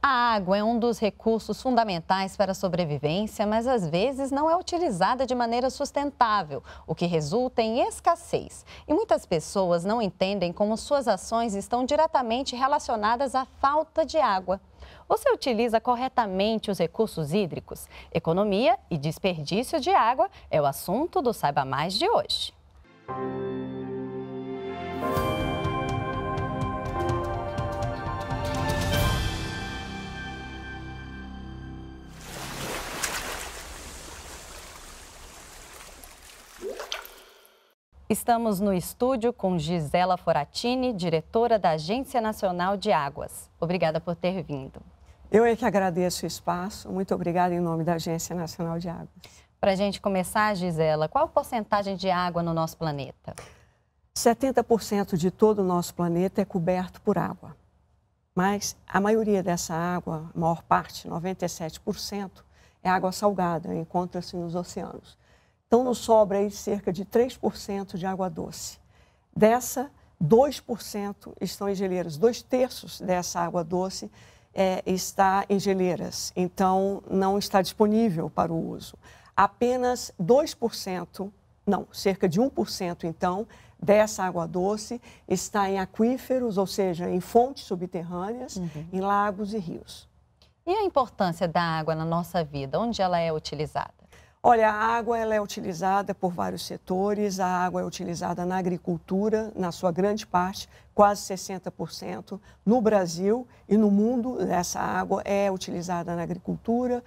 A água é um dos recursos fundamentais para a sobrevivência, mas às vezes não é utilizada de maneira sustentável, o que resulta em escassez. E muitas pessoas não entendem como suas ações estão diretamente relacionadas à falta de água. Você utiliza corretamente os recursos hídricos? Economia e desperdício de água é o assunto do Saiba Mais de hoje. Estamos no estúdio com Gisela Forattini, diretora da Agência Nacional de Águas. Obrigada por ter vindo. Eu é que agradeço o espaço. Muito obrigada em nome da Agência Nacional de Águas. Para a gente começar, Gisela, qual a porcentagem de água no nosso planeta? 70% de todo o nosso planeta é coberto por água. Mas a maioria dessa água, a maior parte, 97%, é água salgada, encontra-se nos oceanos. Então, nos sobra aí cerca de 3% de água doce. Dessa, 2% estão em geleiras. 2/3 dessa água doce está em geleiras, então não está disponível para o uso. Apenas 2%, não, cerca de 1%, então, dessa água doce está em aquíferos, ou seja, em fontes subterrâneas, em lagos e rios. E a importância da água na nossa vida? Onde ela é utilizada? Olha, a água ela é utilizada por vários setores, a água é utilizada na agricultura, na sua grande parte, quase 60%. No Brasil e no mundo, essa água é utilizada na agricultura,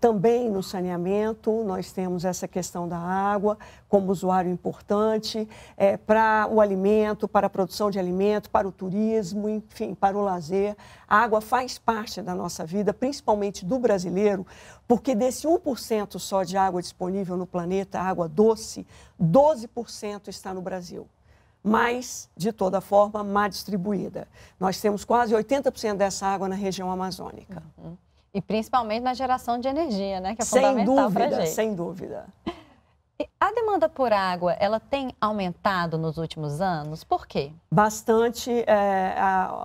também no saneamento, nós temos essa questão da água como usuário importante, para o alimento, para a produção de alimento, para o turismo, enfim, para o lazer. A água faz parte da nossa vida, principalmente do brasileiro, porque desse 1% só de água disponível no planeta, água doce, 12% está no Brasil, mas, de toda forma, má distribuída. Nós temos quase 80% dessa água na região amazônica. E principalmente na geração de energia, né? Que é fundamental para a gente. Sem dúvida, sem dúvida. A demanda por água, ela tem aumentado nos últimos anos? Por quê? Bastante.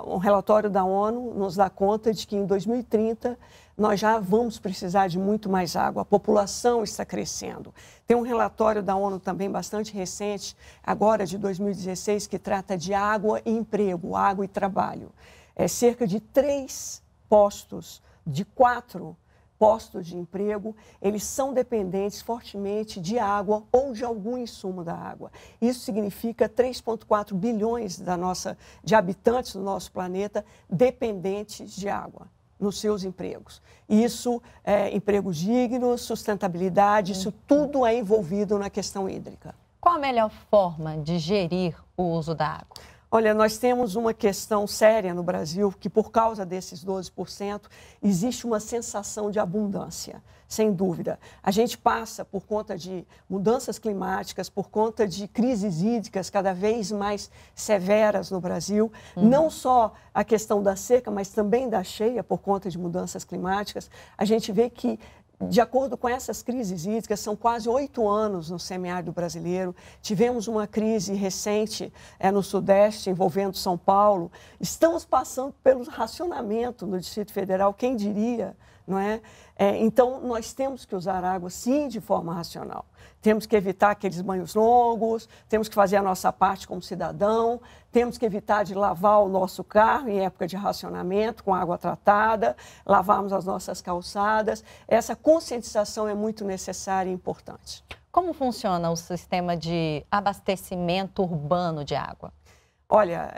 Um relatório da ONU nos dá conta de que em 2030 nós já vamos precisar de muito mais água. A população está crescendo. Tem um relatório da ONU também bastante recente, agora de 2016, que trata de água e emprego, água e trabalho. Cerca de 3 de 4 postos de emprego, eles são dependentes fortemente de água ou de algum insumo da água. Isso significa 3,4 bilhões de habitantes do nosso planeta dependentes de água nos seus empregos. Isso, empregos dignos, sustentabilidade, isso tudo é envolvido na questão hídrica. Qual a melhor forma de gerir o uso da água? Olha, nós temos uma questão séria no Brasil, que por causa desses 12%, existe uma sensação de abundância, sem dúvida. A gente passa por conta de mudanças climáticas, por conta de crises hídricas cada vez mais severas no Brasil, não só a questão da seca, mas também da cheia por conta de mudanças climáticas. A gente vê que, de acordo com essas crises hídricas, são quase 8 anos no semiárido brasileiro. Tivemos uma crise recente no Sudeste, envolvendo São Paulo. Estamos passando pelo racionamento no Distrito Federal, quem diria, não é? Então, nós temos que usar água, sim, de forma racional. Temos que evitar aqueles banhos longos, temos que fazer a nossa parte como cidadão, temos que evitar de lavar o nosso carro em época de racionamento, com água tratada, lavarmos as nossas calçadas. Essa conscientização é muito necessária e importante. Como funciona o sistema de abastecimento urbano de água? Olha,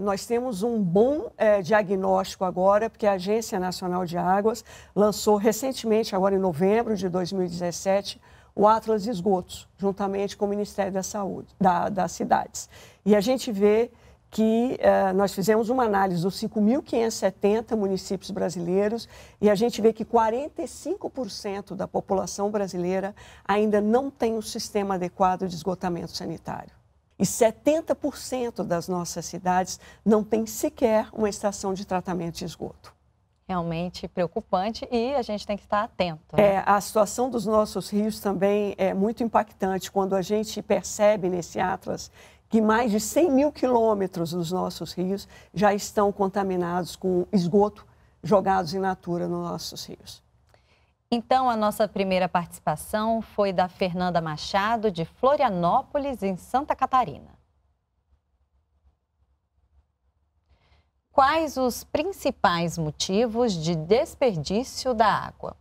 nós temos um bom diagnóstico agora, porque a Agência Nacional de Águas lançou recentemente, agora em novembro de 2017, o Atlas de Esgotos, juntamente com o Ministério da Saúde, das cidades. E a gente vê que nós fizemos uma análise dos 5.570 municípios brasileiros e a gente vê que 45% da população brasileira ainda não tem um sistema adequado de esgotamento sanitário. E 70% das nossas cidades não tem sequer uma estação de tratamento de esgoto. Realmente preocupante e a gente tem que estar atento, né? A situação dos nossos rios também é muito impactante quando a gente percebe nesse Atlas que mais de 100 mil quilômetros dos nossos rios já estão contaminados com esgoto jogados in natura nos nossos rios. Então, a nossa primeira participação foi da Fernanda Machado, de Florianópolis, em Santa Catarina. Quais os principais motivos de desperdício da água?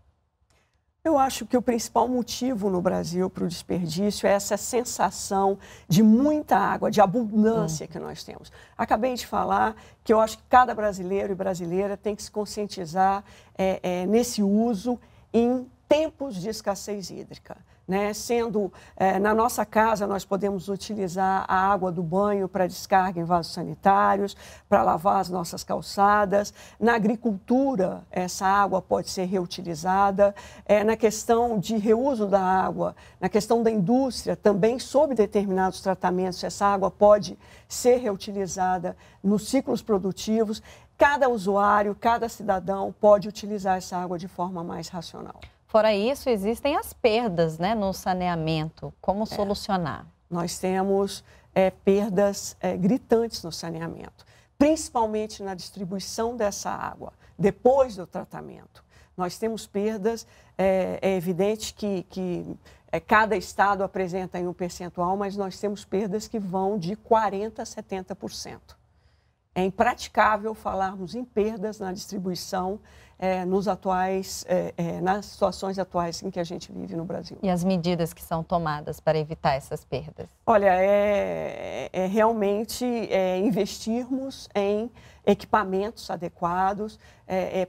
Eu acho que o principal motivo no Brasil para o desperdício é essa sensação de muita água, de abundância que nós temos. Acabei de falar que eu acho que cada brasileiro e brasileira tem que se conscientizar nesse uso em tempos de escassez hídrica. Né? Sendo, na nossa casa, nós podemos utilizar a água do banho para descarga em vasos sanitários, para lavar as nossas calçadas. Na agricultura, essa água pode ser reutilizada. Na questão de reuso da água, na questão da indústria, também, sob determinados tratamentos, essa água pode ser reutilizada nos ciclos produtivos. Cada usuário, cada cidadão pode utilizar essa água de forma mais racional. Fora isso, existem as perdas, né, no saneamento. Como solucionar? Nós temos perdas gritantes no saneamento, principalmente na distribuição dessa água, depois do tratamento. Nós temos perdas, é evidente que cada estado apresenta aí um percentual, mas nós temos perdas que vão de 40% a 70%. É impraticável falarmos em perdas na distribuição nas situações atuais em que a gente vive no Brasil. E as medidas que são tomadas para evitar essas perdas? Olha, realmente investirmos em equipamentos adequados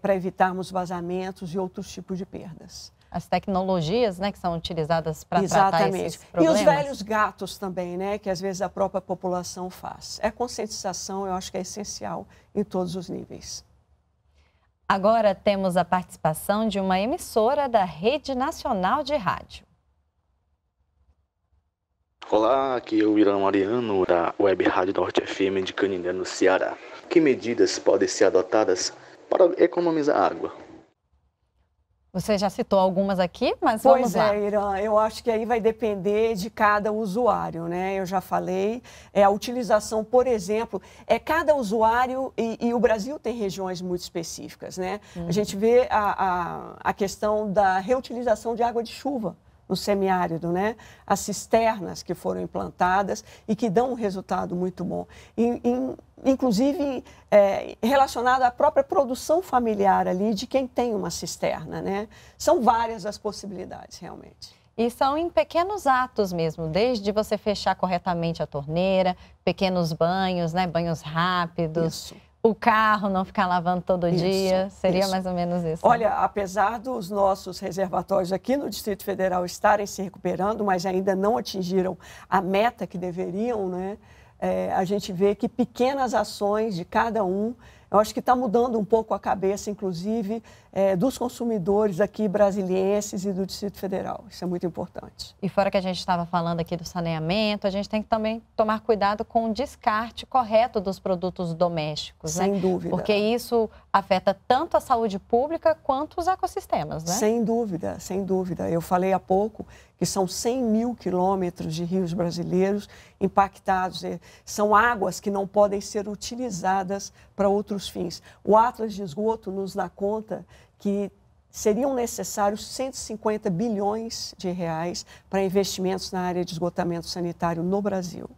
para evitarmos vazamentos e outros tipos de perdas. As tecnologias, né, que são utilizadas para tratar esses problemas. E os velhos gatos também, né, que às vezes a própria população faz. A conscientização, eu acho que é essencial em todos os níveis. Agora temos a participação de uma emissora da Rede Nacional de Rádio. Olá, aqui é o Irã Mariano, da Web Rádio Norte FM de Canindé, no Ceará. Que medidas podem ser adotadas para economizar água? Você já citou algumas aqui, mas vamos lá. Pois é, Irã, eu acho que aí vai depender de cada usuário, né? Eu já falei, a utilização, por exemplo, cada usuário, e o Brasil tem regiões muito específicas, né? A gente vê a questão da reutilização de água de chuva no semiárido, né? As cisternas que foram implantadas e que dão um resultado muito bom. Inclusive relacionado à própria produção familiar ali de quem tem uma cisterna, né? São várias as possibilidades, realmente. E são em pequenos atos mesmo, desde você fechar corretamente a torneira, pequenos banhos, né? Banhos rápidos. Isso. O carro não ficar lavando todo dia, seria mais ou menos isso. Olha, né? Apesar dos nossos reservatórios aqui no Distrito Federal estarem se recuperando, mas ainda não atingiram a meta que deveriam, né? A gente vê que pequenas ações de cada um, eu acho que está mudando um pouco a cabeça, inclusive, dos consumidores aqui brasilienses e do Distrito Federal. Isso é muito importante. E fora que a gente estava falando aqui do saneamento, a gente tem que também tomar cuidado com o descarte correto dos produtos domésticos, né? Sem dúvida. Porque isso afeta tanto a saúde pública quanto os ecossistemas, né? Sem dúvida, sem dúvida. Eu falei há pouco que são 100 mil quilômetros de rios brasileiros impactados. São águas que não podem ser utilizadas para outros fins. O Atlas de Esgoto nos dá conta que seriam necessários 150 bilhões de reais para investimentos na área de esgotamento sanitário no Brasil.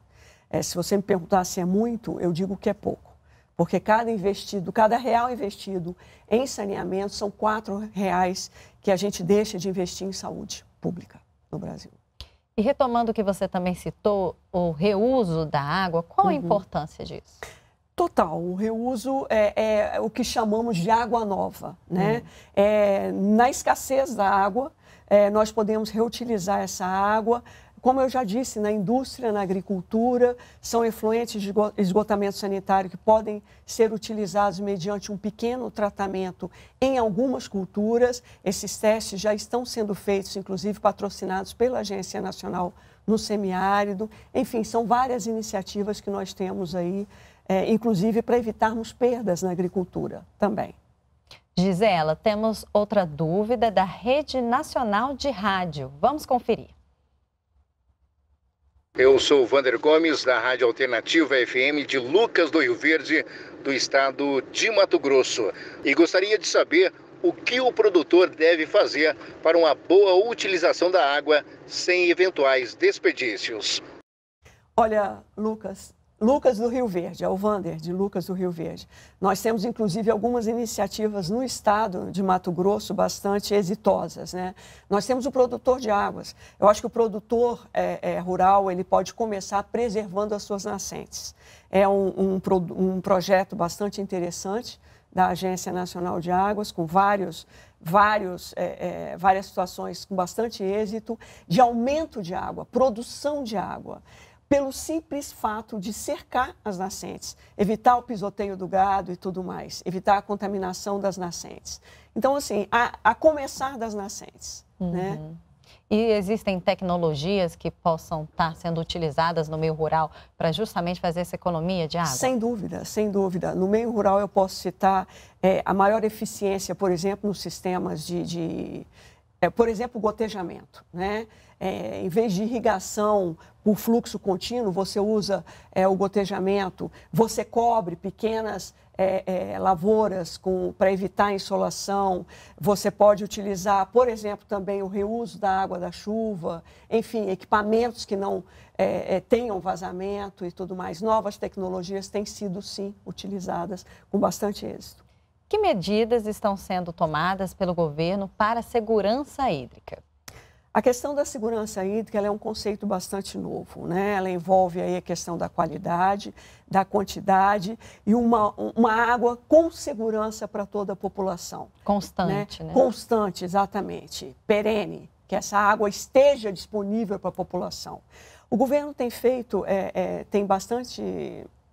Se você me perguntar se é muito, eu digo que é pouco. Porque cada real investido em saneamento são R$4 que a gente deixa de investir em saúde pública no Brasil. E retomando o que você também citou, o reuso da água, qual a importância disso? Total, o reuso é o que chamamos de água nova, né? Na escassez da água, nós podemos reutilizar essa água. Como eu já disse, na indústria, na agricultura, são efluentes de esgotamento sanitário que podem ser utilizados mediante um pequeno tratamento em algumas culturas. Esses testes já estão sendo feitos, inclusive patrocinados pela Agência Nacional no Semiárido. Enfim, são várias iniciativas que nós temos aí, inclusive para evitarmos perdas na agricultura também. Gisela, temos outra dúvida da Rede Nacional de Rádio. Vamos conferir. Eu sou o Vander Gomes, da Rádio Alternativa FM de Lucas do Rio Verde, do estado de Mato Grosso. E gostaria de saber o que o produtor deve fazer para uma boa utilização da água sem eventuais desperdícios. Olha, Lucas do Rio Verde, é o Vander de Lucas do Rio Verde. Nós temos, inclusive, algumas iniciativas no estado de Mato Grosso bastante exitosas, né? Nós temos o produtor de águas. Eu acho que o produtor rural, ele pode começar preservando as suas nascentes. É um projeto bastante interessante da Agência Nacional de Águas, com várias situações com bastante êxito de aumento de água, produção de água, pelo simples fato de cercar as nascentes, evitar o pisoteio do gado e tudo mais, evitar a contaminação das nascentes. Então, assim, a começar das nascentes, né? E existem tecnologias que possam estar sendo utilizadas no meio rural para justamente fazer essa economia de água? Sem dúvida, sem dúvida. No meio rural eu posso citar a maior eficiência, por exemplo, nos sistemas de gotejamento, né? Em vez de irrigação por fluxo contínuo, você usa o gotejamento, você cobre pequenas lavouras para evitar a insolação, você pode utilizar, por exemplo, também o reuso da água da chuva, enfim, equipamentos que não tenham vazamento e tudo mais. Novas tecnologias têm sido, sim, utilizadas com bastante êxito. Que medidas estão sendo tomadas pelo governo para a segurança hídrica? A questão da segurança hídrica ela é um conceito bastante novo, né? Ela envolve aí a questão da qualidade, da quantidade e uma água com segurança para toda a população. Constante, né? Constante, exatamente. Perene, que essa água esteja disponível para a população. O governo tem feito,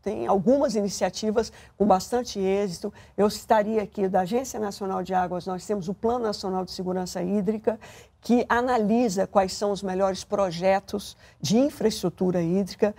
tem algumas iniciativas com bastante êxito. Eu citaria aqui da Agência Nacional de Águas, nós temos o Plano Nacional de Segurança Hídrica, que analisa quais são os melhores projetos de infraestrutura hídrica.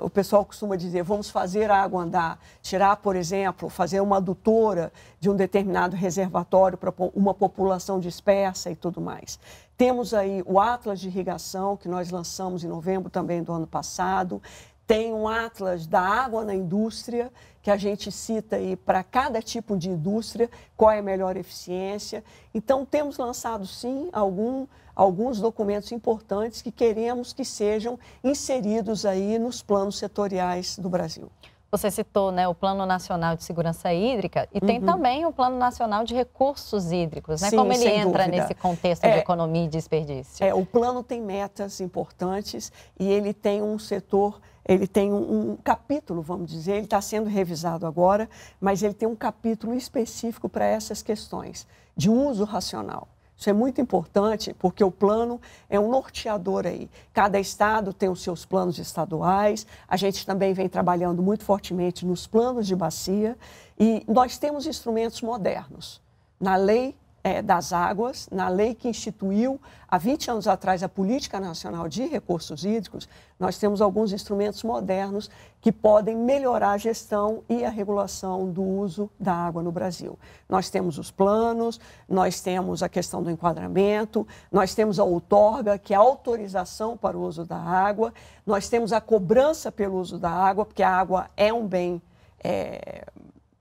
O pessoal costuma dizer, vamos fazer a água andar, tirar, por exemplo, fazer uma adutora de um determinado reservatório para uma população dispersa e tudo mais. Temos aí o Atlas de Irrigação, que nós lançamos em novembro também do ano passado. Tem um Atlas da Água na Indústria, que a gente cita aí para cada tipo de indústria, qual é a melhor eficiência. Então, temos lançado, sim, alguns documentos importantes que queremos que sejam inseridos aí nos planos setoriais do Brasil. Você citou, né, o Plano Nacional de Segurança Hídrica e tem também o Plano Nacional de Recursos Hídricos, né? Sim, como ele entra nesse contexto de economia e desperdício? O plano tem metas importantes e ele tem um setor, ele tem um capítulo, vamos dizer, ele está sendo revisado agora, mas ele tem um capítulo específico para essas questões de uso racional. Isso é muito importante porque o plano é um norteador aí. Cada estado tem os seus planos estaduais, a gente também vem trabalhando muito fortemente nos planos de bacia e nós temos instrumentos modernos. Na lei das águas, na lei que instituiu há 20 anos atrás a Política Nacional de Recursos Hídricos, nós temos alguns instrumentos modernos que podem melhorar a gestão e a regulação do uso da água no Brasil. Nós temos os planos, nós temos a questão do enquadramento, nós temos a outorga, que é a autorização para o uso da água, nós temos a cobrança pelo uso da água, porque a água é um bem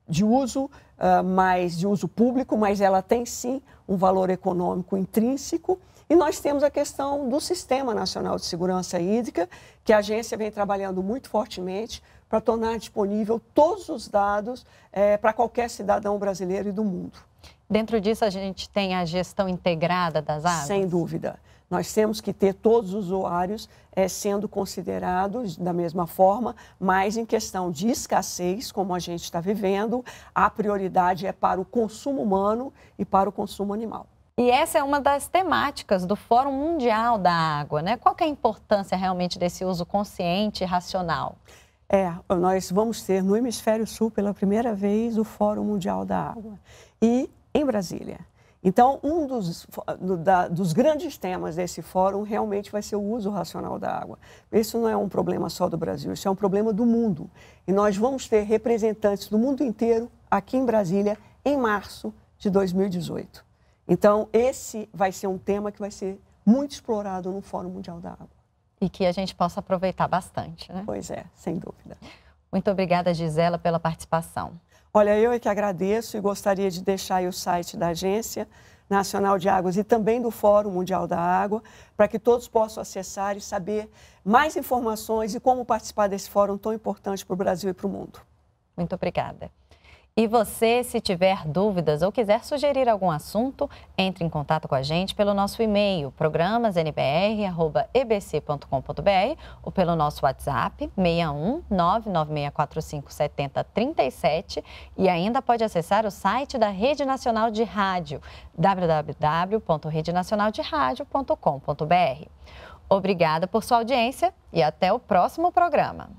de uso, mas de uso público, mas ela tem sim um valor econômico intrínseco. E nós temos a questão do Sistema Nacional de Segurança Hídrica, que a agência vem trabalhando muito fortemente para tornar disponível todos os dados para qualquer cidadão brasileiro e do mundo. Dentro disso a gente tem a gestão integrada das águas? Sem dúvida. Nós temos que ter todos os usuários sendo considerados da mesma forma, mas em questão de escassez, como a gente está vivendo, a prioridade é para o consumo humano e para o consumo animal. E essa é uma das temáticas do Fórum Mundial da Água, né? Qual que é a importância realmente desse uso consciente e racional? Nós vamos ter no Hemisfério Sul pela primeira vez o Fórum Mundial da Água e em Brasília. Então, um dos grandes temas desse fórum realmente vai ser o uso racional da água. Isso não é um problema só do Brasil, isso é um problema do mundo. E nós vamos ter representantes do mundo inteiro aqui em Brasília em março de 2018. Então, esse vai ser um tema que vai ser muito explorado no Fórum Mundial da Água. E que a gente possa aproveitar bastante, né? Pois é, sem dúvida. Muito obrigada, Gisela, pela participação. Olha, eu é que agradeço e gostaria de deixar aí o site da Agência Nacional de Águas e também do Fórum Mundial da Água, para que todos possam acessar e saber mais informações e como participar desse fórum tão importante para o Brasil e para o mundo. Muito obrigada. E você, se tiver dúvidas ou quiser sugerir algum assunto, entre em contato com a gente pelo nosso e-mail, programasnbr@ebc.com.br, ou pelo nosso WhatsApp, 61 996457037, e ainda pode acessar o site da Rede Nacional de Rádio, www.redenacionalderadio.com.br. Obrigada por sua audiência e até o próximo programa.